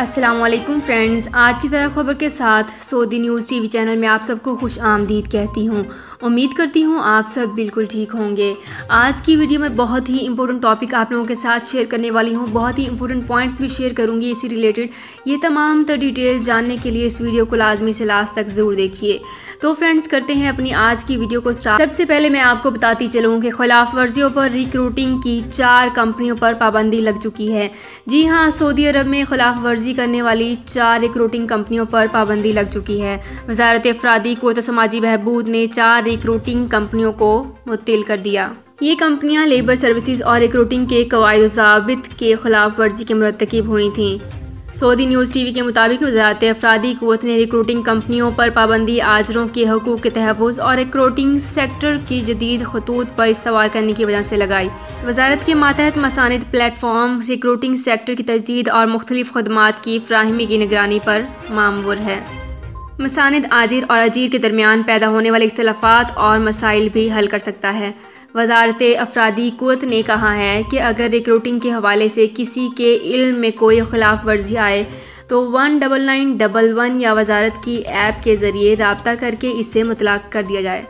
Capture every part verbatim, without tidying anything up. अस्सलामुअलैकुम फ्रेंड्स, आज की ताज़ा खबर के साथ सऊदी न्यूज़ टीवी चैनल में आप सबको खुश आमदीद कहती हूँ। उम्मीद करती हूँ आप सब बिल्कुल ठीक होंगे। आज की वीडियो में बहुत ही इंपॉर्टेंट टॉपिक आप लोगों के साथ शेयर करने वाली हूँ, बहुत ही इंपॉर्टेंट पॉइंट्स भी शेयर करूँगी इसी रिलेटेड। ये तमाम तर डिटेल्स जानने के लिए इस वीडियो को लाजमी से लास्ट तक ज़रूर देखिए। तो फ्रेंड्स करते हैं अपनी आज की वीडियो को स्टार्ट। सबसे पहले मैं आपको बताती चलूँ कि खिलाफ वर्जियों पर रिक्रूटिंग की चार कंपनियों पर पाबंदी लग चुकी है। जी हाँ, सऊदी अरब में खिलाफ वर्जी करने वाली चार रिक्रूटिंग कंपनियों पर पाबंदी लग चुकी है। वज़ारत अफ़रादी क़ुव्वत समाजी बहबूद ने चार रिक्रूटिंग कंपनियों को मुत्तल कर दिया। ये कंपनियां लेबर सर्विसेज और रिक्रूटिंग के कवायद ज़वाबित के खिलाफ वर्जी के मरतकब हुई थीं। सऊदी न्यूज़ टीवी के मुताबिक वज़ारत अफ़रादी क़ुव्वत ने रिक्रूटिंग कंपनियों पर पाबंदी, आजरों के हकूक़ के तहफ़्फ़ुज़ और रिक्रूटिंग सेक्टर की जदीद खतूत पर इस्तवार करने की वजह से लगाई। वज़ारत के मातहत मसानद प्लेटफॉर्म रिक्रूटिंग सेक्टर की तजदीद और मुख्तलिफ खदमात की फ़राहमी की निगरानी पर मामूर है। मसानद आजिर और अजीर के दरमियान पैदा होने वाले इख्तलाफात और मसाइल भी हल कर सकता है। वज़ारत अफ़रादी क़ुव्वत ने कहा है कि अगर रिक्रूटिंग के हवाले से किसी के इल्म में कोई खिलाफ वर्जी आए तो one double nine double one या वज़ारत की ऐप के ज़रिए रब्ता करके इसे मुतलाक़ कर दिया जाए।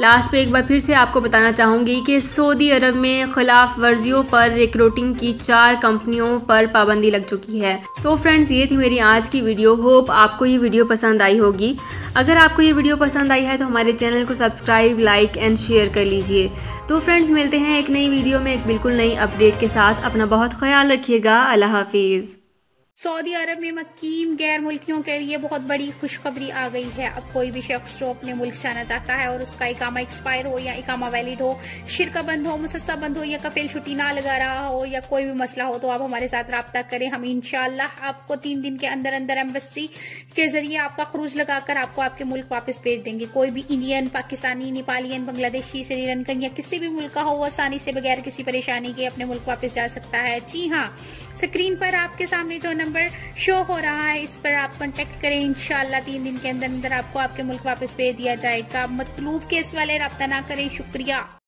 लास्ट पे एक बार फिर से आपको बताना चाहूँगी कि सऊदी अरब में खिलाफ वर्जियों पर रिक्रूटिंग की चार कंपनियों पर पाबंदी लग चुकी है। तो फ्रेंड्स ये थी मेरी आज की वीडियो, होप आपको ये वीडियो पसंद आई होगी। अगर आपको ये वीडियो पसंद आई है तो हमारे चैनल को सब्सक्राइब, लाइक एंड शेयर कर लीजिए। तो फ्रेंड्स मिलते हैं एक नई वीडियो में एक बिल्कुल नई अपडेट के साथ। अपना बहुत ख्याल रखिएगा। अल्लाह हाफिज़। सऊदी अरब में मुक़ीम गैर मुल्कियों के लिए बहुत बड़ी खुशखबरी आ गई है। अब कोई भी शख्स जो अपने मुल्क जाना चाहता है और उसका इकामा एक्सपायर हो या इकामा वैलिड हो, शिरका बंद हो, मुसस्सा बंद हो या कफेल छुट्टी ना लगा रहा हो या कोई भी मसला हो तो आप हमारे साथ रब्ता करें। हम इंशाअल्लाह आपको तीन दिन के अंदर अंदर एम्बेसी के जरिए आपका क्रूज लगाकर आपको आपके मुल्क वापस भेज देंगे। कोई भी इंडियन, पाकिस्तानी, नेपालियन, बांग्लादेशी, श्रीलंकन या किसी भी मुल्क का हो, आसानी से बगैर किसी परेशानी के अपने मुल्क वापस जा सकता है। जी हाँ, स्क्रीन पर आपके सामने जो नंबर शो हो रहा है इस पर आप कांटेक्ट करें। इंशाल्लाह तीन दिन के अंदर अंदर आपको आपके मुल्क वापस भेज दिया जाएगा। मतलूब केस वाले रब्ता ना करें। शुक्रिया।